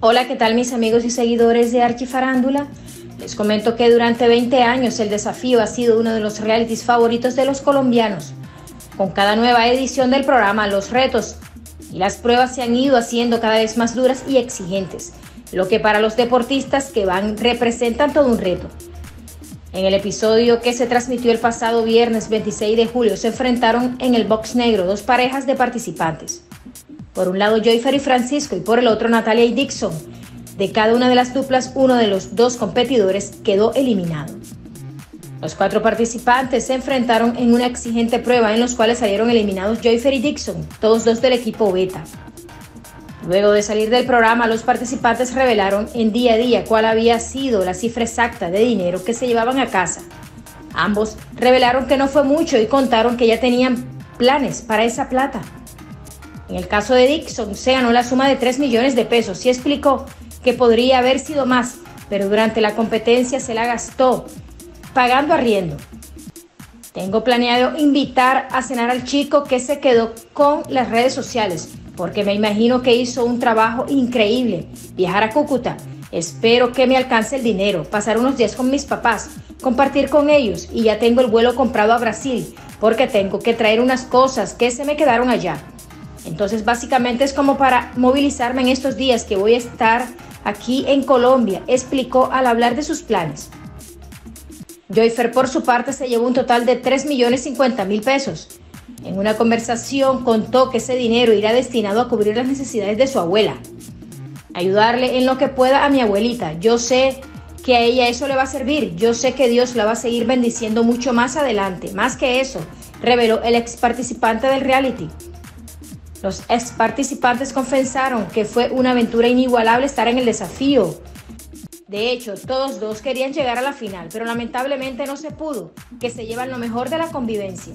Hola, ¿qué tal mis amigos y seguidores de Archifarándula? Les comento que durante 20 años el desafío ha sido uno de los realities favoritos de los colombianos. Con cada nueva edición del programa, los retos y las pruebas se han ido haciendo cada vez más duras y exigentes, lo que para los deportistas que van representan todo un reto. En el episodio que se transmitió el pasado viernes 26 de julio se enfrentaron en el box negro dos parejas de participantes. Por un lado Yoifer y Francisco y por el otro Natalia y Dickson. De cada una de las duplas, uno de los dos competidores quedó eliminado. Los cuatro participantes se enfrentaron en una exigente prueba en los cuales salieron eliminados Yoifer y Dickson, todos dos del equipo Beta. Luego de salir del programa, los participantes revelaron en Día a Día cuál había sido la cifra exacta de dinero que se llevaban a casa. Ambos revelaron que no fue mucho y contaron que ya tenían planes para esa plata. En el caso de Dickson, se ganó la suma de 3 millones de pesos y explicó que podría haber sido más, pero durante la competencia se la gastó pagando arriendo. Tengo planeado invitar a cenar al chico que se quedó con las redes sociales, porque me imagino que hizo un trabajo increíble. Viajar a Cúcuta, espero que me alcance el dinero, pasar unos días con mis papás, compartir con ellos y ya tengo el vuelo comprado a Brasil, porque tengo que traer unas cosas que se me quedaron allá. Entonces básicamente es como para movilizarme en estos días que voy a estar aquí en Colombia, explicó al hablar de sus planes. Yoifer por su parte se llevó un total de 3.050.000 pesos. En una conversación contó que ese dinero irá destinado a cubrir las necesidades de su abuela. Ayudarle en lo que pueda a mi abuelita, yo sé que a ella eso le va a servir, yo sé que Dios la va a seguir bendiciendo mucho más adelante, más que eso, reveló el ex participante del reality. Los ex participantes confesaron que fue una aventura inigualable estar en el desafío. De hecho, todos dos querían llegar a la final, pero lamentablemente no se pudo, que se llevan lo mejor de la convivencia.